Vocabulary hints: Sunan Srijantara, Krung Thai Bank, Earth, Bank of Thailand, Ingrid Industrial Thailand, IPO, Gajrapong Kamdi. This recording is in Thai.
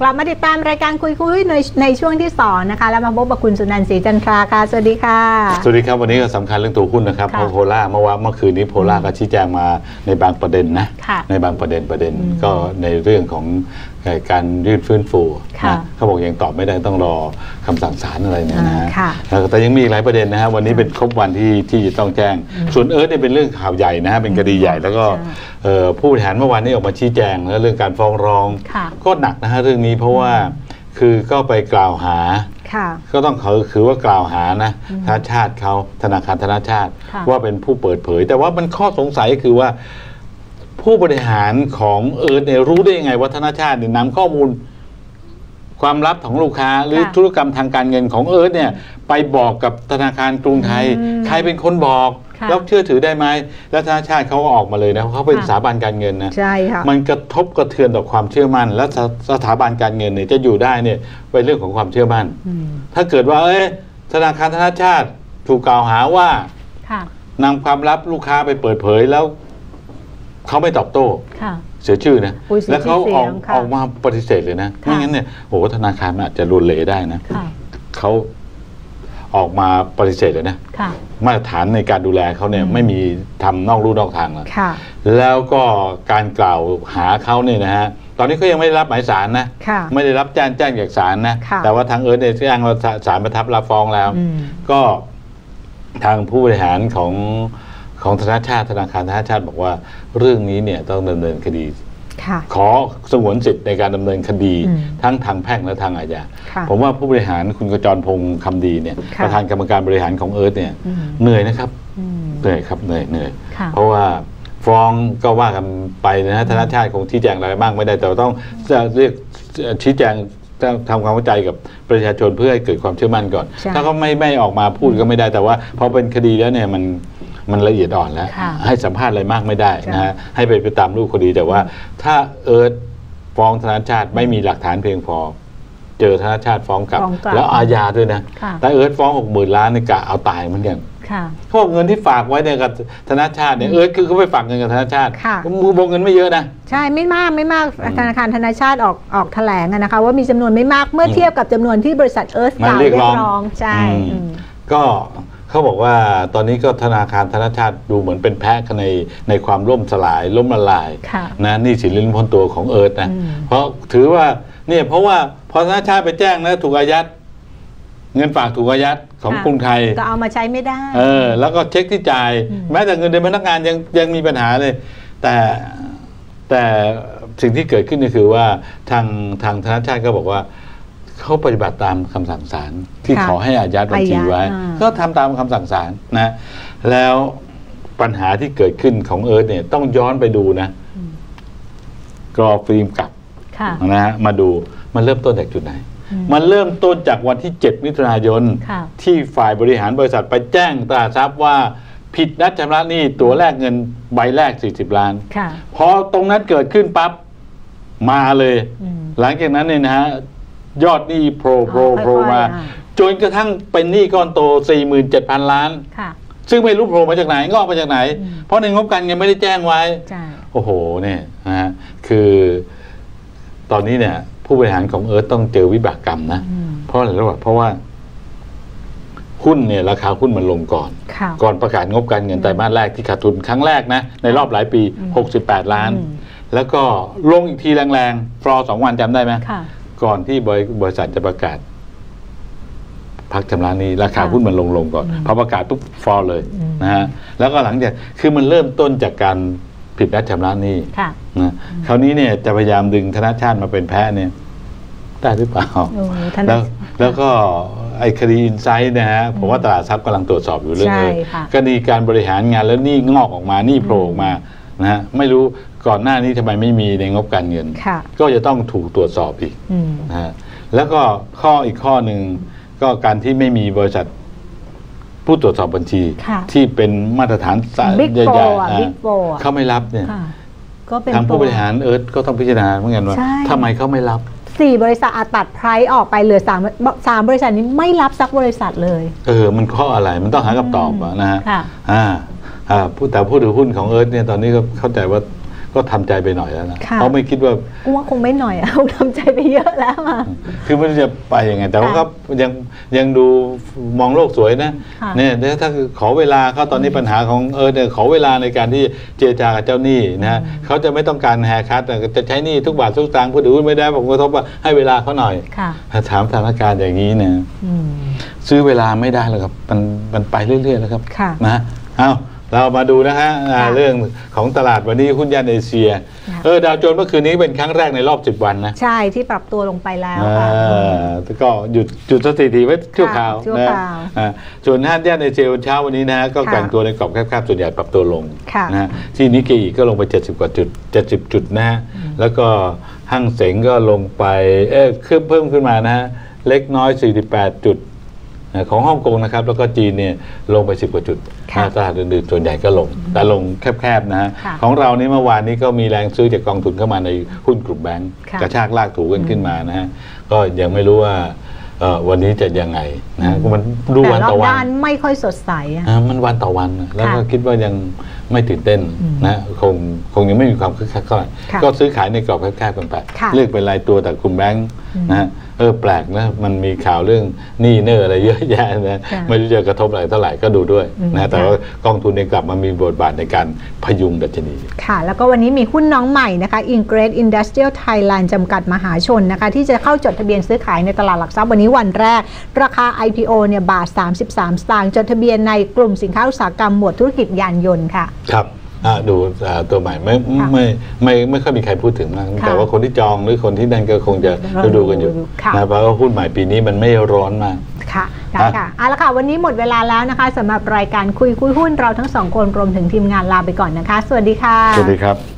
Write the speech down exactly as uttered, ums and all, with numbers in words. กลับมาติดตามรายการคุยคุยในในช่วงที่สองนะคะแล้วมาพบกับคุณสุนันท์ศรีจันทราค่ะสวัสดีค่ะสวัสดีครับวันนี้ก็สำคัญเรื่องตัวหุ้นนะครับโพล่าเมื่อวันเมื่อคืนนี้โพล่าก็ชี้แจงมาในบางประเด็นนะในบางประเด็นประเด็นก็ในเรื่องของการยืดฟื้นฟูเขาบอกยังตอบไม่ได้ต้องรอคำสั่งศาลอะไรเนี่ยนะแต่ยังมีหลายประเด็นนะฮะวันนี้เป็นครบวันที่ที่จะต้องแจ้งส่วนเอิร์ธเนี่ยเป็นเรื่องข่าวใหญ่นะฮะเป็นคดีใหญ่แล้วก็ผู้บริหารเมื่อวานนี้ออกมาชี้แจงแล้วเรื่องการฟ้องร้องก็หนักนะฮะเรื่องนี้เพราะว่าคือก็ไปกล่าวหาก็ต้องเขาคือว่ากล่าวหานะธนาชาติเขาธนาคารธนาชาติว่าเป็นผู้เปิดเผยแต่ว่ามันข้อสงสัยคือว่าผู้บริหารของเอิร์ธเนี่ยรู้ได้ยังไงว่าธนาชาติเนี่ยนำข้อมูลความลับของลูกค้าหรือธุรกรรมทางการเงินของเอิร์ธเนี่ยไปบอกกับธนาคารกรุงไทยใครเป็นคนบอกแล้วเชื่อถือได้ไหมแล้วธนาชาติเขาออกมาเลยนะเขาเป็นสถาบันการเงินนะมันกระทบกระเทือนต่อความเชื่อมั่นและสถาบันการเงินเนี่ยจะอยู่ได้เนี่ยเป็นเรื่องของความเชื่อมั่นถ้าเกิดว่าเอ้ธนาคารธนาชาติถูกกล่าวหาว่านำความลับลูกค้าไปเปิดเผยแล้วเขาไม่ตอบโต้เสียชื่อนะแล้วเขาออกออกมาปฏิเสธเลยนะไม่งั้นเนี่ยโอ้ธนาคารอาจจะรุนแรงได้นะเขาออกมาปฏิเสธเลยนะมาตรฐานในการดูแลเขาเนี่ยไม่มีทำนอกลู่นอกทางแล้วแล้วก็การกล่าวหาเขาเนี่ยนะฮะตอนนี้ก็ยังไม่ได้รับหมายศาลนะไม่ได้รับแจ้งแจ้งจากศาลนะแต่ว่าทางเอิร์ธเนี่ยแจ้งศาลประทับรับฟ้องแล้วก็ทางผู้บริหารของของธนาคารธนาคารธนาคารบอกว่าเรื่องนี้เนี่ยต้องดำเนินคดีขอสงวนสิทธิ์ในการดำเนินคดีทั้งทางแพ่งและทางอาญาผมว่าผู้บริหารคุณกจรพงษ์คำดีเนี่ยประธานกรรมการบริหารของเอิร์ธเนี่ยเหนื่อยนะครับเหนื่อยครับเหนื่อยเหนื่อยเพราะว่าฟ้องก็ว่ากันไปนะฮะธนาคารคงชี้แจงอะไรบ้างไม่ได้แต่ต้องเรียกชี้แจงทำความเข้าใจกับประชาชนเพื่อให้เกิดความเชื่อมั่นก่อนถ้าเขาไม่ไม่ออกมาพูดก็ไม่ได้แต่ว่าพอเป็นคดีแล้วเนี่ยมันมันละเอียดอ่อนแล้วให้สัมภาษณ์อะไรมากไม่ได้นะฮะให้ไปไปตามรูปคดีแต่ว่าถ้าเอิร์ธฟ้องธนาชาติไม่มีหลักฐานเพียงพอเจอธนาชาติฟ้องกลับแล้วอาญาด้วยนะแต่เอิร์ธฟ้องหกหมื่นล้านนี่กะเอาตายเหมือนกันเขาบอกเงินที่ฝากไว้เนี่ยกับธนาชาติเนี่ยเอิร์ธคือเขาไปฝากเงินกับธนาชาติมูลเงินไม่เยอะนะใช่ไม่มากไม่มากธนาคารธนาชาติออกออกแถลงนะคะว่ามีจำนวนไม่มากเมื่อเทียบกับจำนวนที่บริษัทเอิร์ธเรียกร้องใช่ก็เขาบอกว่าตอนนี้ก็ธนาคารธนาชาติดูเหมือนเป็นแพะในในความล่มสลายล่มละลายนะนี่สินลิ้นพ้นตัวของเอิร์ธนะเพราะถือว่าเนี่ยเพราะว่าพอธนาชาติไปแจ้งนะถูกอายัดเงินฝากถูกอายัดของกรุงไทยก็เอามาใช้ไม่ได้เออแล้วก็เช็คที่จ่ายแม้แต่เงินเดือนพนักงานยังยังมีปัญหาเลยแต่แต่สิ่งที่เกิดขึ้นก็คือว่าทางทางธนาชาติก็บอกว่าเขาปฏิบัติตามคำสั่งศาลที่ขอให้อายัดบัญชีไว้ก็ทำตามคำสั่งศาลนะแล้วปัญหาที่เกิดขึ้นของเอิร์ธเนี่ยต้องย้อนไปดูนะกรอฟิล์มกลับนะฮะมาดูมันเริ่มต้นจากจุดไหนมันเริ่มต้นจากวันที่เจ็ดมิถุนายนที่ฝ่ายบริหารบริษัทไปแจ้งตราทรัพย์ว่าผิดนัดชำระหนี้ตัวแรกเงินใบแรกสี่สิบล้านพอตรงนั้นเกิดขึ้นปั๊บมาเลยหลังจากนั้นเนี่ยนะฮะยอดหนี้โผล่โผล่โผล่มาจนกระทั่งเป็นหนี้ก้อนโต สี่หมื่นเจ็ดพัน ล้านซึ่งไม่รู้โผล่มาจากไหนงอกมาจากไหนเพราะในงบการเงินไม่ได้แจ้งไว้โอ้โหเนี่ยนะฮะคือตอนนี้เนี่ยผู้บริหารของเอิร์ธต้องเจอวิบากกรรมนะเพราะอะไรรู้ป่ะเพราะว่าหุ้นเนี่ยราคาหุ้นมันลงก่อนก่อนประกาศงบการเงินไตรมาสแรกที่ขาดทุนครั้งแรกนะในรอบหลายปีหกสิบแปดล้านแล้วก็ลงอีกทีแรงๆฟลอสองวันจำได้ไหมก่อนที่บริษัทจะประกาศพักชำระหนี้ราคาหุ้นมันลงลงก่อนพอประกาศปุ๊บฟอลเลยนะฮะแล้วก็หลังจากคือมันเริ่มต้นจากการผิดนัดชำระหนี้นะคราวนี้เนี่ยจะพยายามดึงธนาคารมาเป็นแพะเนี่ยได้หรือเปล่าแล้วแล้วก็ไอ้คดีอินไซด์นะฮะผมว่าตลาดทรัพย์กำลังตรวจสอบอยู่เรื่องเลยคดีการบริหารงานแล้วหนี้งอกออกมาหนี้โผล่ออกมานะฮะไม่รู้ก่อนหน้านี้ทำไมไม่มีในงบการเงินก็จะต้องถูกตรวจสอบอีกนะฮะแล้วก็ข้ออีกข้อหนึ่งก็การที่ไม่มีบริษัทผู้ตรวจสอบบัญชีที่เป็นมาตรฐานใหญ่ๆเขาไม่รับเนี่ยทางผู้บริหารเอิร์ธก็ต้องพิจารณาเหมือนกันว่าทำไมเขาไม่รับสี่บริษัทอาตัดไพรซ์ออกไปเหลือสามสามบริษัทนี้ไม่รับสักบริษัทเลยเออมันข้ออะไรมันต้องหาคำตอบนะฮะอ่าผู้แต่ผู้ถือหุ้นของเอิร์ธเนี่ยตอนนี้ก็เข้าใจว่า ก็ทำใจไปหน่อยแล้วนะเขาไม่คิดว่าว่าคงไม่หน่อยเขาทำใจไปเยอะแล้วมาคือมันจะไปยังไงแต่ว่าครับยังยังดูมองโลกสวยนะเนี่ยถ้าคือขอเวลาเขาตอนนี้ปัญหาของเออเนี่ยขอเวลาในการที่เจรจากับเจ้าหนี้นะเขาจะไม่ต้องการแฮร์คัทจะใช้หนี้ทุกบาททุกสตางค์ผู้ถือหุ้นไม่ได้ผมก็ทบว่าให้เวลาเขาหน่อยถามสถานการณ์อย่างนี้นะซื้อเวลาไม่ได้แล้วครับมันมันไปเรื่อยๆแล้วครับนะเอาเรามาดูนะฮะเรื่องของตลาดวันนี้หุ้นย่านเอเชียเออดาวโจนส์เมื่อคืนนี้เป็นครั้งแรกในรอบสิบวันนะใช่ที่ปรับตัวลงไปแล้วค่ะก็หยุดจุดสถิติไว้ชั่วคราวนะส่วนห้างย่านเอเชียวันเช้าวันนี้นะก็แกว่งตัวในกรอบแคบๆส่วนใหญ่ปรับตัวลงนะที่นิกเกอิก็ลงไปเจ็ดสิบกว่าจุดเจ็ดสิบจุดนะฮะแล้วก็ห้างเส็งก็ลงไปเออขึ้นเพิ่มขึ้นมานะฮะเล็กน้อยสี่สิบแปดจุดของฮ่องกงนะครับแล้วก็จีนเนี่ยลงไปสิบกว่าจุดตลาดอื่นๆส่วนใหญ่ก็ลงแต่ลงแคบๆนะฮะของเรานี้เมื่อวานนี้ก็มีแรงซื้อจากกองทุนเข้ามาในหุ้นกลุ่มแบงก์กระชากลากถูกันขึ้นมานะฮะก็ยังไม่รู้ว่าวันนี้จะยังไงนะมันดูวันต่อวันไม่ค่อยสดใสมันวันต่อวันแล้วก็คิดว่ายังไม่ตื่นเต้นนะคงคงยังไม่มีความคึกคักเท่าไหร่ก็ซื้อขายในกรอบแคบๆกันไปเลือกเป็นรายตัวแต่กลุ่มแบงก์นะเออแปลกนะมันมีข่าวเรื่องหนี้เนออะไรเยอะแยะนะไม่รู้จะกระทบอะไรเท่าไหร่ก็ดูด้วยนะแต่ว่ากองทุนเองกลับมามีบทบาทในการพยุงดัชนีค่ะแล้วก็วันนี้มีหุ้นน้องใหม่นะคะ Ingrid Industrial Thailand จำกัดมหาชนนะคะที่จะเข้าจดทะเบียนซื้อขายในตลาดหลักทรัพย์วันนี้วันแรกราคา ไอ พี โอ เนี่ยบาทสามสิบสามสตางค์จดทะเบียนในกลุ่มสินค้าอุตสาหกรรมหมวดธุรกิจยานยนต์ค่ะครับดูตัวใหม่ไม่ไม่ไม่ไม่ค่อยมีใครพูดถึงมากแต่ว่าคนที่จองหรือคนที่นั่นก็คงจะดูกันอยู่นะเพราะว่าหุ้นใหม่ปีนี้มันไม่ร้อนมากค่ะค่ะเอาละค่ะวันนี้หมดเวลาแล้วนะคะสำหรับรายการคุยคุยหุ้นเราทั้งสองคนรวมถึงทีมงานลาไปก่อนนะคะสวัสดีค่ะสวัสดีครับ